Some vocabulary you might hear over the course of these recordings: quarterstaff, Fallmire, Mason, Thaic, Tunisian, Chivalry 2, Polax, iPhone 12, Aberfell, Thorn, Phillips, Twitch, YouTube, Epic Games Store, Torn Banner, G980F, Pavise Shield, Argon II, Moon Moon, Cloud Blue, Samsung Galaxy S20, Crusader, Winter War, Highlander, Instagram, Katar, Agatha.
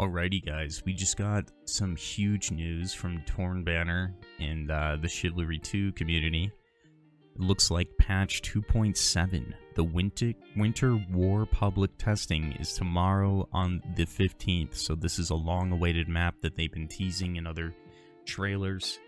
Alrighty guys, we just got some huge news from Torn Banner and the Chivalry 2 community. It looks like patch 2.7, the Winter War public testing is tomorrow on the 15th, so this is a long-awaited map that they've been teasing in other trailers,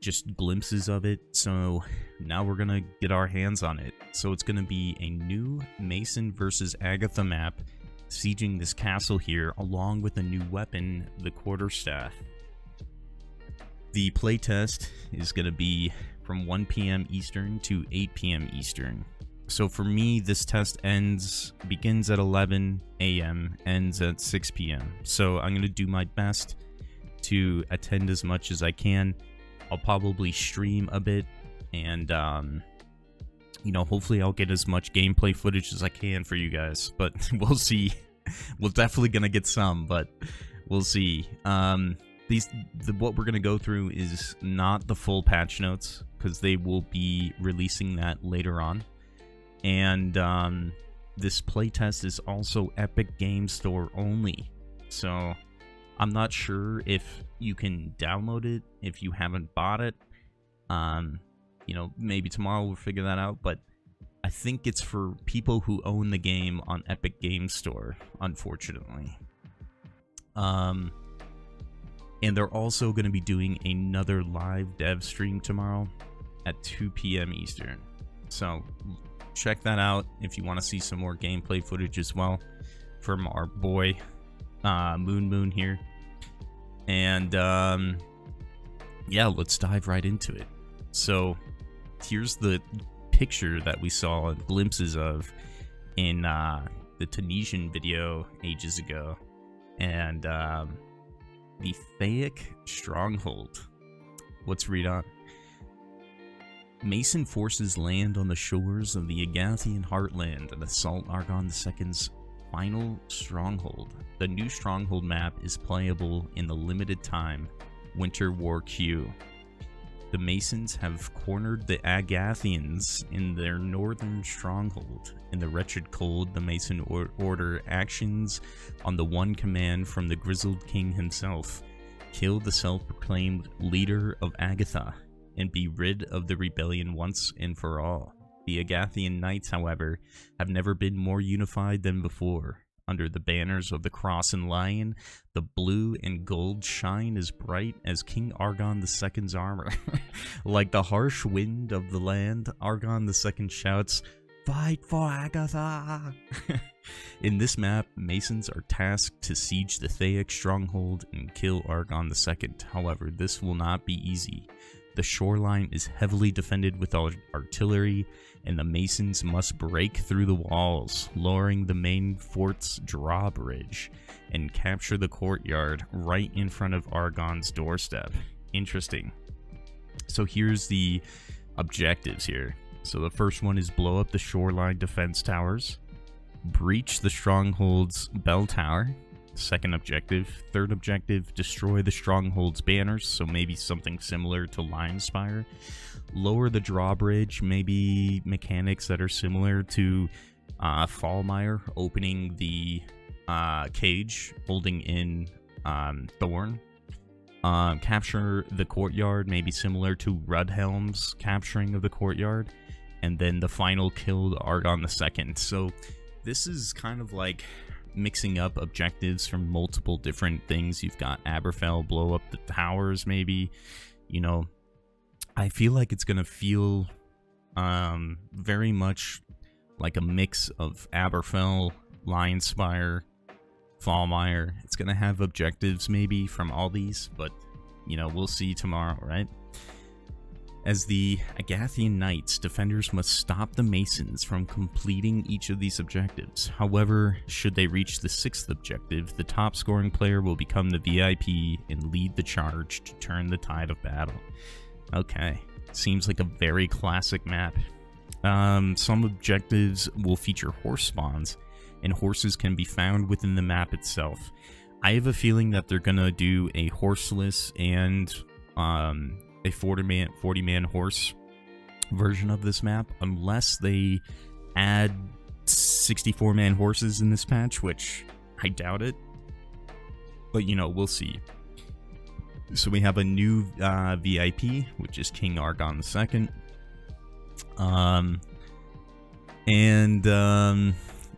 just glimpses of it, so now we're gonna get our hands on it. So it's gonna be a new Mason versus Agatha map, sieging this castle here, along with a new weapon, the quarterstaff. The playtest is going to be from 1 p.m. Eastern to 8 p.m. Eastern. So for me, this test begins at 11 a.m., ends at 6 p.m. So I'm going to do my best to attend as much as I can. I'll probably stream a bit, and you know, hopefully I'll get as much gameplay footage as I can for you guys, but we'll see. We're definitely gonna get some, but we'll see. What we're gonna go through is not the full patch notes, because they will be releasing that later on. And this playtest is also Epic Games Store only, so I'm not sure if you can download it if you haven't bought it. You know, maybe tomorrow we'll figure that out, but I think it's for people who own the game on Epic Games Store, unfortunately. And they're also going to be doing another live dev stream tomorrow at 2 p.m. Eastern. So check that out if you want to see some more gameplay footage as well from our boy Moon Moon here. And yeah, let's dive right into it. So here's the picture that we saw glimpses of in the Tunisian video ages ago, and the Thaic stronghold. Let's read on. Mason forces land on the shores of the Agathian heartland and assault Argon II's final stronghold. The new stronghold map is playable in the limited time Winter War queue. The Masons have cornered the Agathians in their northern stronghold. In the wretched cold, the Mason order actions on the one command from the grizzled king himself. Kill the self-proclaimed leader of Agatha, and be rid of the rebellion once and for all. The Agathian knights, however, have never been more unified than before. Under the banners of the cross and lion, the blue and gold shine as bright as King Argon II's armor. Like the harsh wind of the land, Argon II shouts, "Fight for Agatha!" In this map, Masons are tasked to siege the Thaic stronghold and kill Argon II. However, this will not be easy. The shoreline is heavily defended with artillery, and the Masons must break through the walls, lowering the main fort's drawbridge, and capture the courtyard right in front of Argon's doorstep. Interesting. So here's the objectives here. So the first one is blow up the shoreline defense towers, breach the stronghold's bell tower. Second objective. Third objective, destroy the stronghold's banners, so maybe something similar to Lion Spire. Lower the drawbridge, maybe mechanics that are similar to Fallmire, opening the cage, holding in Thorn. Capture the courtyard, maybe similar to Rudhelm's capturing of the courtyard. And then the final kill, Argon II. So this is kind of like mixing up objectives from multiple different things. You've got Aberfell, blow up the towers, maybe. You know, I feel like it's gonna feel very much like a mix of Aberfell, Lion Spire, Fallmire. It's gonna have objectives maybe from all these, but you know, we'll see tomorrow, right? As the Agathian Knights, defenders must stop the Masons from completing each of these objectives. However, should they reach the sixth objective, the top scoring player will become the VIP and lead the charge to turn the tide of battle. Okay, seems like a very classic map. Some objectives will feature horse spawns, and horses can be found within the map itself. I have a feeling that they're gonna do a horseless and a 40-man horse version of this map, unless they add 64-man horses in this patch, which I doubt it. But, you know, we'll see. So we have a new VIP, which is King Argon II.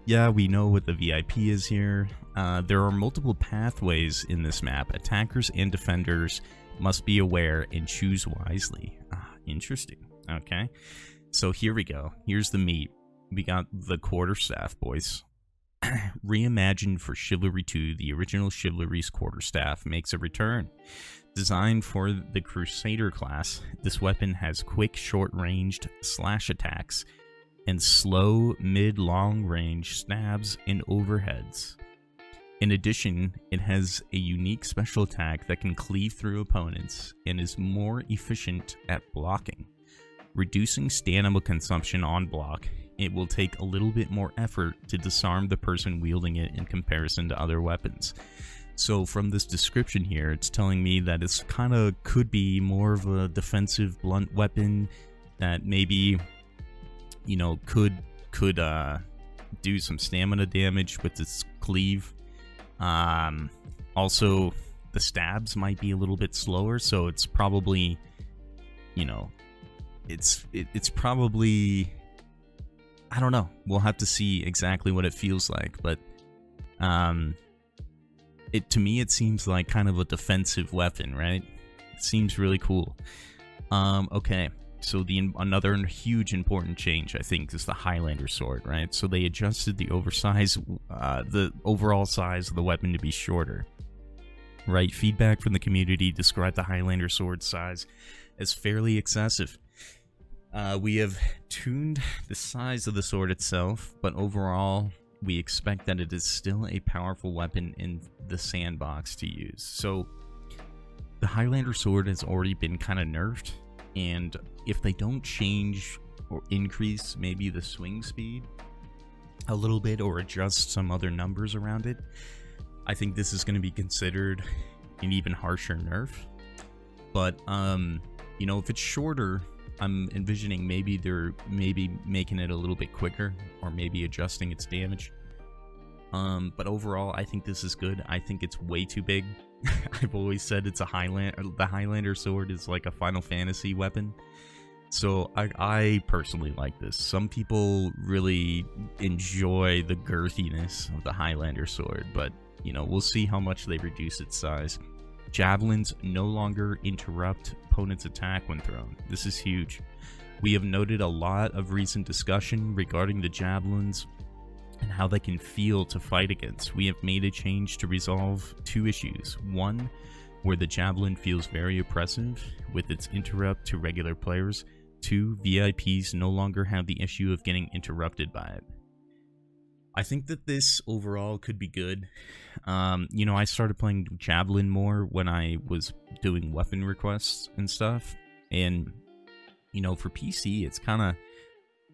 Yeah, we know what the VIP is here. There are multiple pathways in this map. Attackers and defenders must be aware and choose wisely. Ah, interesting. Okay. So here we go. Here's the meat. We got the quarterstaff, boys. Reimagined for Chivalry 2, the original Chivalry's quarterstaff makes a return. Designed for the Crusader class, this weapon has quick, short-ranged slash attacks and slow, mid-long-range stabs and overheads. In addition, it has a unique special attack that can cleave through opponents and is more efficient at blocking. Reducing stamina consumption on block, it will take a little bit more effort to disarm the person wielding it in comparison to other weapons. So from this description here, it's telling me that it's kind of could be more of a defensive blunt weapon that maybe, you know, could do some stamina damage with its cleave. Also, the stabs might be a little bit slower, so it's probably, you know, it's probably, I don't know. We'll have to see exactly what it feels like, but to me it seems like kind of a defensive weapon, right? It seems really cool. Okay, so another huge important change, I think, is the Highlander sword, right? So they adjusted the overall size of the weapon to be shorter, right? Feedback from the community described the Highlander sword size as fairly excessive. We have tuned the size of the sword itself, but overall, we expect that it is still a powerful weapon in the sandbox to use. So, the Highlander sword has already been kind of nerfed, and if they don't change or increase maybe the swing speed a little bit or adjust some other numbers around it, I think this is going to be considered an even harsher nerf. But, you know, if it's shorter, I'm envisioning maybe they're making it a little bit quicker or maybe adjusting its damage. But overall, I think this is good. I think it's way too big. I've always said it's a Highlander. The Highlander sword is like a Final Fantasy weapon. So I personally like this. Some people really enjoy the girthiness of the Highlander sword, but you know, we'll see how much they reduce its size. Javelins no longer interrupt opponent's attack when thrown. This is huge. We have noted a lot of recent discussion regarding the javelins and how they can feel to fight against. We have made a change to resolve two issues. One, where the javelin feels very oppressive with its interrupt to regular players. Two, VIPs no longer have the issue of getting interrupted by it. I think that this overall could be good. You know, I started playing Javelin more when I was doing weapon requests and stuff. And, you know, for PC, it's kind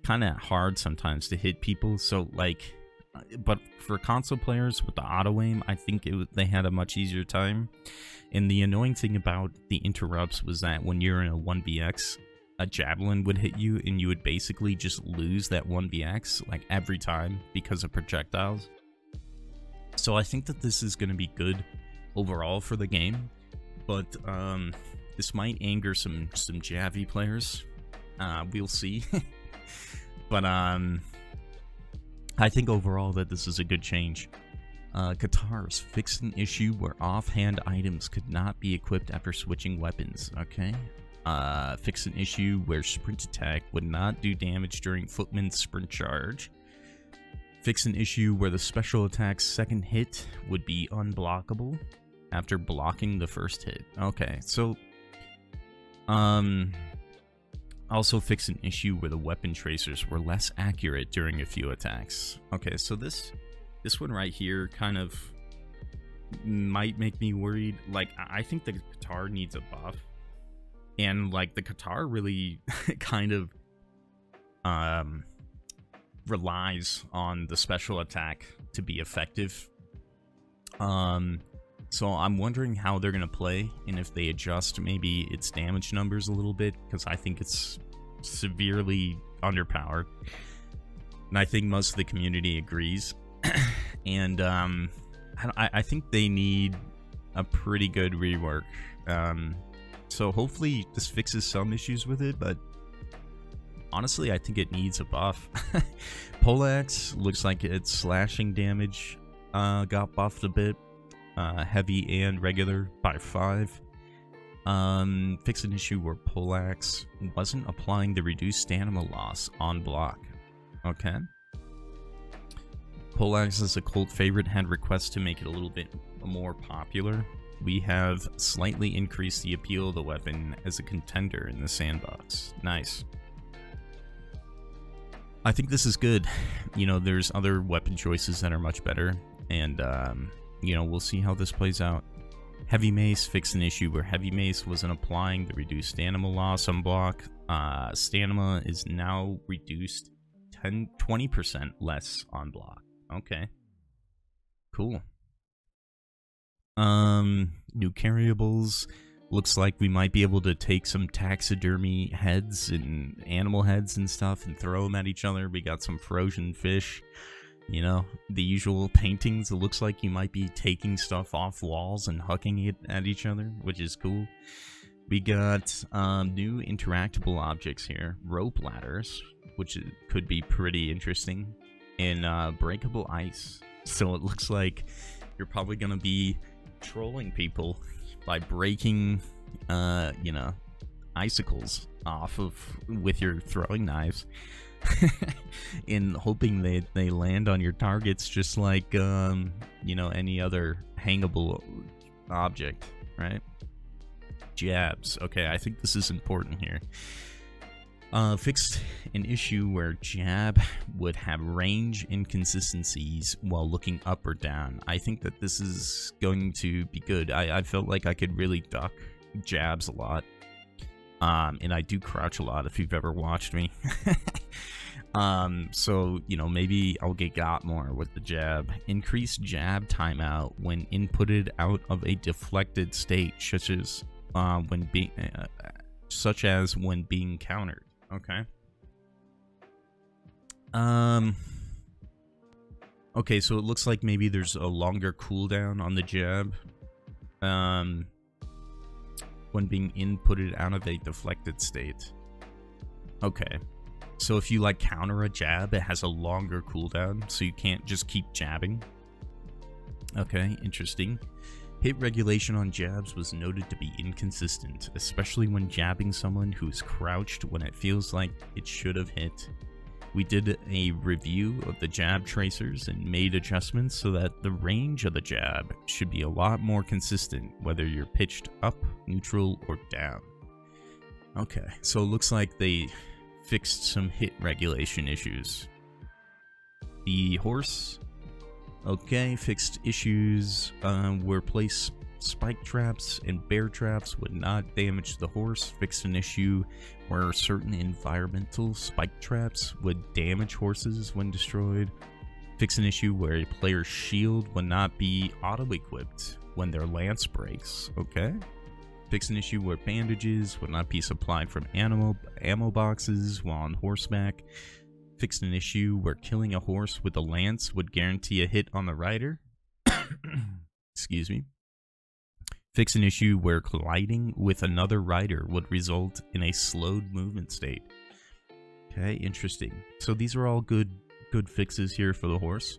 of hard sometimes to hit people. So, like, but for console players with the auto-aim, I think they had a much easier time. And the annoying thing about the interrupts was that when you're in a 1vx, a javelin would hit you and you would basically just lose that 1vx like every time because of projectiles. So I think that this is going to be good overall for the game, but this might anger some Javi players. We'll see. But I think overall that this is a good change. Katars fixed an issue where offhand items could not be equipped after switching weapons. Okay. Fix an issue where sprint attack would not do damage during footman's sprint charge. Fix an issue where the special attack's second hit would be unblockable after blocking the first hit. Okay, so also fix an issue where the weapon tracers were less accurate during a few attacks. Okay, so this one right here kind of might make me worried. Like, I think the Qatar needs a buff. And, like, the Qatar really kind of relies on the special attack to be effective. So I'm wondering how they're going to play and if they adjust maybe its damage numbers a little bit, because I think it's severely underpowered. And I think most of the community agrees. And I think they need a pretty good rework. So hopefully this fixes some issues with it, but honestly, I think it needs a buff. Polax looks like its slashing damage got buffed a bit. Heavy and regular by 5. Fixed an issue where Polax wasn't applying the reduced stamina loss on block. Okay. Polax as a cult favorite had requests to make it a little bit more popular. We have slightly increased the appeal of the weapon as a contender in the sandbox. Nice. I think this is good. You know, there's other weapon choices that are much better, and you know, we'll see how this plays out. Heavy Mace fixed an issue where Heavy Mace wasn't applying the reduced stamina loss on block. Stamina is now reduced 20% less on block. Okay. Cool. New carryables. Looks like we might be able to take some taxidermy heads and animal heads and stuff and throw them at each other. We got some frozen fish. You know, the usual paintings. It looks like you might be taking stuff off walls and hucking it at each other, which is cool. We got new interactable objects here. Rope ladders, which could be pretty interesting. And breakable ice. So it looks like you're probably going to be trolling people by breaking, you know, icicles off of with your throwing knives. In hoping they land on your targets, just like you know, any other hangable object, right? Jabs. Okay, I think this is important here. Fixed an issue where jab would have range inconsistencies while looking up or down. I think that this is going to be good. I felt like I could really duck jabs a lot. And I do crouch a lot if you've ever watched me. So, you know, maybe I'll get got more with the jab. Increase jab timeout when inputted out of a deflected state, such as when being countered. Okay. Okay, so it looks like maybe there's a longer cooldown on the jab. When being inputted out of a deflected state. Okay, so if you like counter a jab, it has a longer cooldown, so you can't just keep jabbing. Okay, interesting. Hit regulation on jabs was noted to be inconsistent, especially when jabbing someone who's crouched when it feels like it should have hit. We did a review of the jab tracers and made adjustments so that the range of the jab should be a lot more consistent, whether you're pitched up, neutral, or down. Okay, so it looks like they fixed some hit regulation issues. The horse, okay, fixed issues where place spike traps and bear traps would not damage the horse. Fixed an issue where certain environmental spike traps would damage horses when destroyed. Fixed an issue where a player's shield would not be auto-equipped when their lance breaks. Okay. Fixed an issue where bandages would not be supplied from ammo boxes while on horseback. Fixed an issue where killing a horse with a lance would guarantee a hit on the rider. Excuse me. Fix an issue where colliding with another rider would result in a slowed movement state. Okay, interesting. So these are all good fixes here for the horse.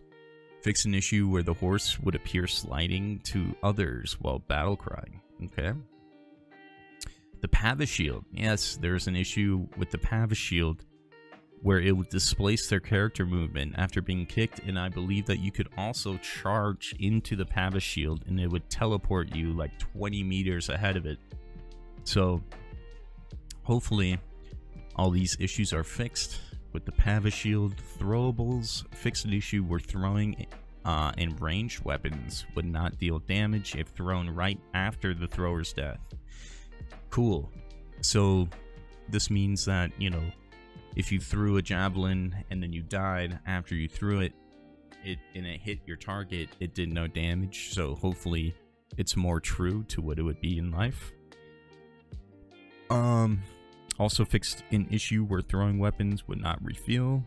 Fix an issue where the horse would appear sliding to others while battle crying. Okay. The Pavise Shield. Yes, there's an issue with the Pavise Shield where it would displace their character movement after being kicked, and I believe that you could also charge into the Pavise Shield and it would teleport you like 20 meters ahead of it. So hopefully all these issues are fixed with the Pavise Shield. Throwables, fixed an issue where throwing and ranged weapons would not deal damage if thrown right after the thrower's death. Cool. So this means that, you know, if you threw a javelin and then you died after you threw it, and it hit your target, it did no damage. So hopefully it's more true to what it would be in life. Also fixed an issue where throwing weapons would not refuel.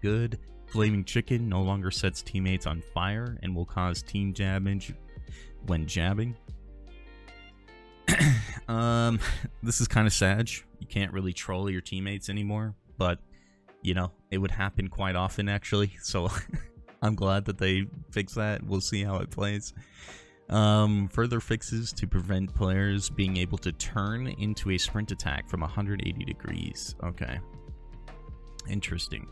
Good. Flaming chicken no longer sets teammates on fire and will cause team damage when jabbing. This is kind of sad. You can't really troll your teammates anymore, but you know, it would happen quite often actually, so I'm glad that they fixed that. We'll see how it plays. Further fixes to prevent players being able to turn into a sprint attack from 180 degrees. Okay. Interesting.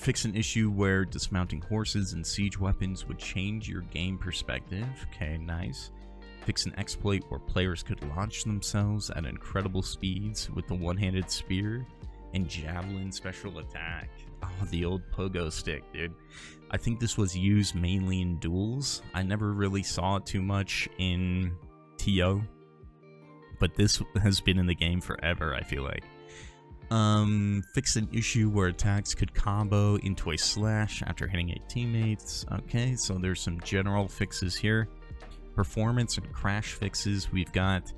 Fix an issue where dismounting horses and siege weapons would change your game perspective. Okay, nice. Fix an exploit where players could launch themselves at incredible speeds with the one-handed spear and javelin special attack. Oh, the old pogo stick, dude. I think this was used mainly in duels. I never really saw it too much in TO, but this has been in the game forever, I feel like. Fix an issue where attacks could combo into a slash after hitting eight teammates. Okay, so there's some general fixes here. Performance and crash fixes. We've got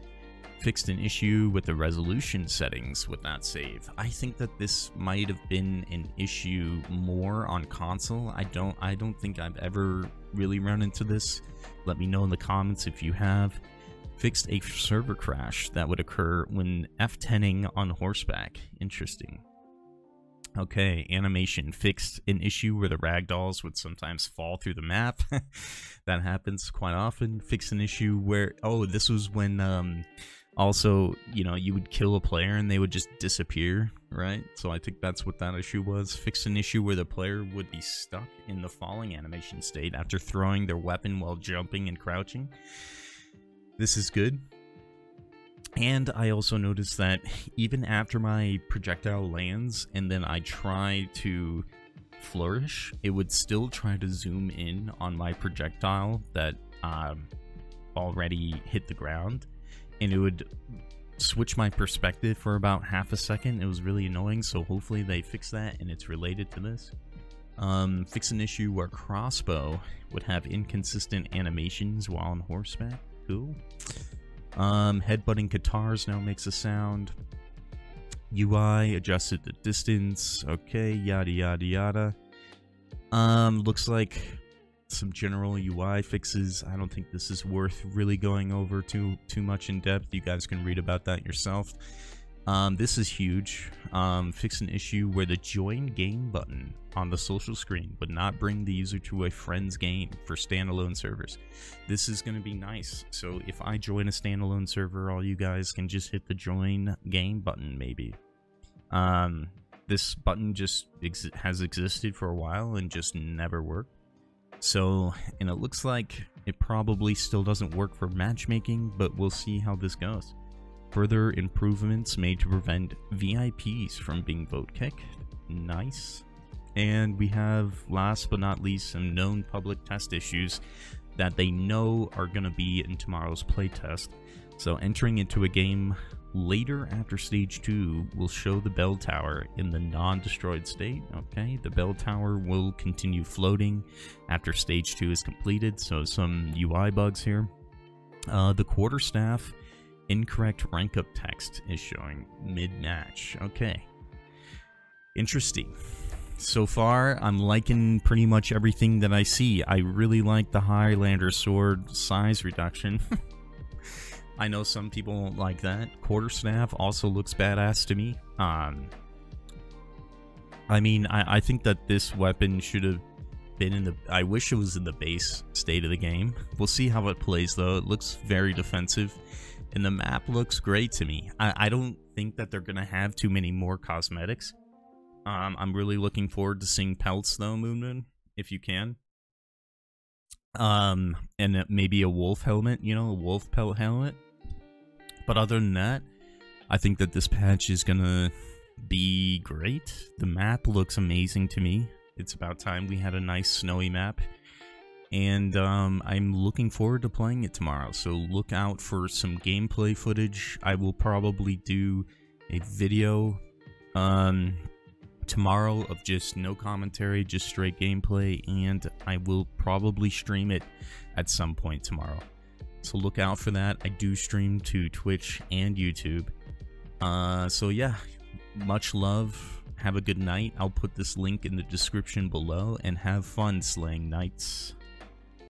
fixed an issue with the resolution settings with that save. I think that this might have been an issue more on console. I don't think I've ever really run into this. Let me know in the comments if you have. Fixed a server crash that would occur when F10ing on horseback. Interesting. Okay, animation. Fixed an issue where the ragdolls would sometimes fall through the map. That happens quite often. Fixed an issue where... Oh, this was when, also, you know, you would kill a player and they would just disappear, right? So I think that's what that issue was. Fixed an issue where the player would be stuck in the falling animation state after throwing their weapon while jumping and crouching. This is good. And I also noticed that even after my projectile lands and then I try to flourish, it would still try to zoom in on my projectile that already hit the ground, and it would switch my perspective for about half a second. It was really annoying, so hopefully they fix that and it's related to this. Fix an issue where crossbow would have inconsistent animations while on horseback. Cool. Headbutting Katars now makes a sound. UI adjusted the distance. Okay, yada yada yada. Looks like some general UI fixes. I don't think this is worth really going over too much in depth. You guys can read about that yourself. This is huge. Fix an issue where the join game button on the social screen would not bring the user to a friend's game for standalone servers. This is going to be nice. So if I join a standalone server, all you guys can just hit the join game button maybe. This button just has existed for a while and just never worked. So, and it looks like it probably still doesn't work for matchmaking, but we'll see how this goes. Further improvements made to prevent VIPs from being vote kicked. Nice. And we have, last but not least, some known public test issues that they know are going to be in tomorrow's playtest. So entering into a game later after stage 2 will show the bell tower in the non-destroyed state. Okay, the bell tower will continue floating after stage 2 is completed. So some UI bugs here. The quarterstaff incorrect rank up text is showing mid-match. Okay. Interesting. So far, I'm liking pretty much everything that I see. I really like the Highlander sword size reduction. I know some people won't like that. Quarterstaff also looks badass to me. I mean, I think that this weapon should have been in the... I wish it was in the base state of the game. We'll see how it plays, though. It looks very defensive. And the map looks great to me. I don't think that they're going to have too many more cosmetics. I'm really looking forward to seeing pelts, though, Moon Moon, if you can. And maybe a wolf helmet, you know, a wolf pelt helmet. But other than that, I think that this patch is going to be great. The map looks amazing to me. It's about time we had a nice snowy map. And I'm looking forward to playing it tomorrow, so look out for some gameplay footage. I will probably do a video tomorrow of just no commentary, just straight gameplay, and I will probably stream it at some point tomorrow. So look out for that. I do stream to Twitch and YouTube. So yeah, much love. Have a good night. I'll put this link in the description below, and have fun slaying knights.